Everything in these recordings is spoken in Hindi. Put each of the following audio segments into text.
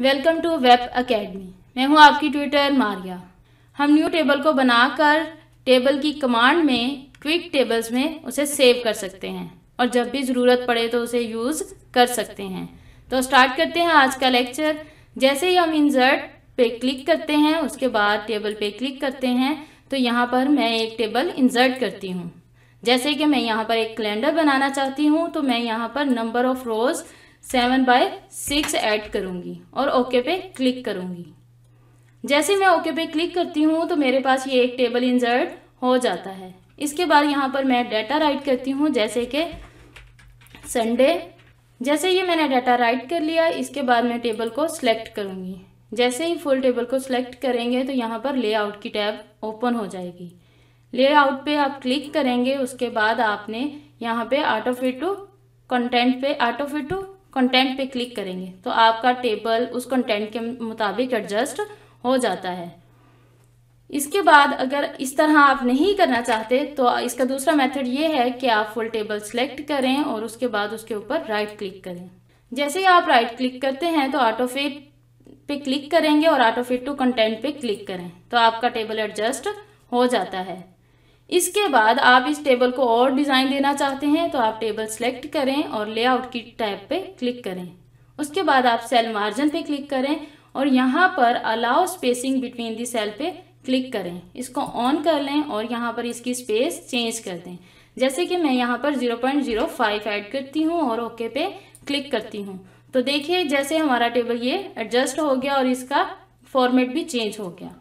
Welcome to web academy. मैं हूं आपकी ट्यूटर मारिया। हम न्यू टेबल को बनाकर टेबल की कमांड में क्विक टेबल्स में उसे सेव कर सकते हैं और जब भी ज़रूरत पड़े तो उसे यूज़ कर सकते हैं। तो स्टार्ट करते हैं आज का लेक्चर। जैसे ही हम इंसर्ट पे क्लिक करते हैं, उसके बाद टेबल पे क्लिक करते हैं, तो यहाँ पर मैं एक टेबल इंसर्ट करती हूँ। जैसे कि मैं यहाँ पर एक कैलेंडर बनाना चाहती हूँ, तो मैं यहाँ पर नंबर ऑफ रोज़ 7/6 ऐड करूँगी और ओके पे क्लिक करूँगी। जैसे मैं ओके पे क्लिक करती हूँ तो मेरे पास ये एक टेबल इंसर्ट हो जाता है। इसके बाद यहाँ पर मैं डाटा राइट करती हूँ, जैसे कि संडे। जैसे ये मैंने डाटा राइट कर लिया, इसके बाद मैं टेबल को सिलेक्ट करूँगी। जैसे ही फुल टेबल को सिलेक्ट करेंगे तो यहाँ पर लेआउट की टैब ओपन हो जाएगी। लेआउट पे आप क्लिक करेंगे, उसके बाद आपने यहाँ पे ऑटो फिट टू कंटेंट पे क्लिक करेंगे तो आपका टेबल उस कंटेंट के मुताबिक एडजस्ट हो जाता है। इसके बाद अगर इस तरह आप नहीं करना चाहते तो इसका दूसरा मेथड ये है कि आप फुल टेबल सेलेक्ट करें और उसके बाद उसके ऊपर राइट क्लिक करें। जैसे ही आप राइट क्लिक करते हैं तो ऑटो फिट पे क्लिक करेंगे और ऑटो फिट टू कंटेंट पे क्लिक करें तो आपका टेबल एडजस्ट हो जाता है। इसके बाद आप इस टेबल को और डिज़ाइन देना चाहते हैं तो आप टेबल सेलेक्ट करें और लेआउट की टैब पे क्लिक करें। उसके बाद आप सेल मार्जिन पे क्लिक करें और यहाँ पर allow spacing between the cell पे क्लिक करें। इसको ऑन कर लें और यहाँ पर इसकी स्पेस चेंज कर दें। जैसे कि मैं यहाँ पर 0.05 ऐड करती हूँ और ओके पे क्लिक करती हूँ तो देखिए जैसे हमारा टेबल ये एडजस्ट हो गया और इसका फॉर्मेट भी चेंज हो गया।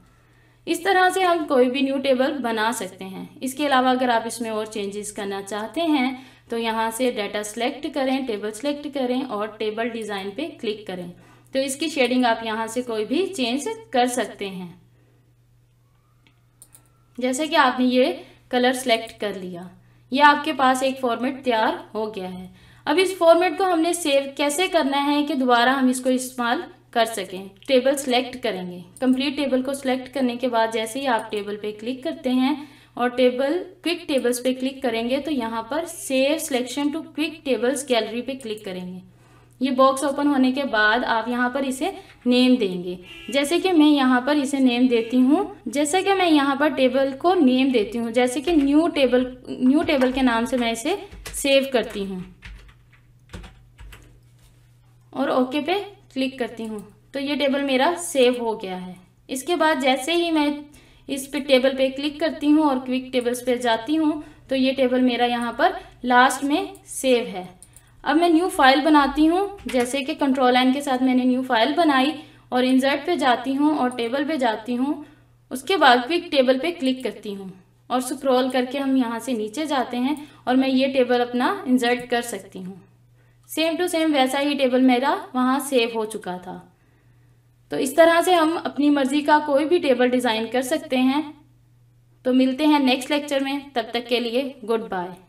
इस तरह से हम कोई भी न्यू टेबल बना सकते हैं। इसके अलावा अगर आप इसमें और चेंजेस करना चाहते हैं तो यहाँ से डाटा सेलेक्ट करें, टेबल सेलेक्ट करें और टेबल डिज़ाइन पे क्लिक करें तो इसकी शेडिंग आप यहाँ से कोई भी चेंज कर सकते हैं। जैसे कि आपने ये कलर सेलेक्ट कर लिया, ये आपके पास एक फॉर्मेट तैयार हो गया है। अब इस फॉर्मेट को हमने सेव कैसे करना है कि दोबारा हम इसको इस्तेमाल कर सकें। टेबल सेलेक्ट करेंगे, कंप्लीट टेबल को सेलेक्ट करने के बाद जैसे ही आप टेबल पे क्लिक करते हैं और टेबल क्विक टेबल्स पे क्लिक करेंगे तो यहाँ पर save selection to quick tables gallery पे क्लिक करेंगे। ये बॉक्स ओपन होने के बाद आप यहाँ पर इसे नेम देंगे। जैसे कि मैं यहाँ पर इसे नेम देती हूँ, जैसे कि मैं यहाँ पर टेबल को नेम देती हूँ, जैसे कि न्यू टेबल के नाम से मैं इसे सेव करती हूँ और ओके पे क्लिक करती हूँ तो ये टेबल मेरा सेव हो गया है। इसके बाद जैसे ही मैं इस पे टेबल पे क्लिक करती हूँ और क्विक टेबल्स पे जाती हूँ तो ये टेबल मेरा यहाँ पर लास्ट में सेव है। अब मैं न्यू फाइल बनाती हूँ, जैसे कि कंट्रोल एन के साथ मैंने न्यू फाइल बनाई और इंसर्ट पे जाती हूँ और टेबल पे जाती हूँ। उसके बाद क्विक टेबल पे क्लिक करती हूँ और स्क्रॉल करके हम यहाँ से नीचे जाते हैं और मैं ये टेबल अपना इंसर्ट कर सकती हूँ। सेम टू सेम वैसा ही टेबल मेरा वहाँ सेव हो चुका था। तो इस तरह से हम अपनी मर्ज़ी का कोई भी टेबल डिज़ाइन कर सकते हैं। तो मिलते हैं नेक्स्ट लेक्चर में, तब तक के लिए गुड बाय।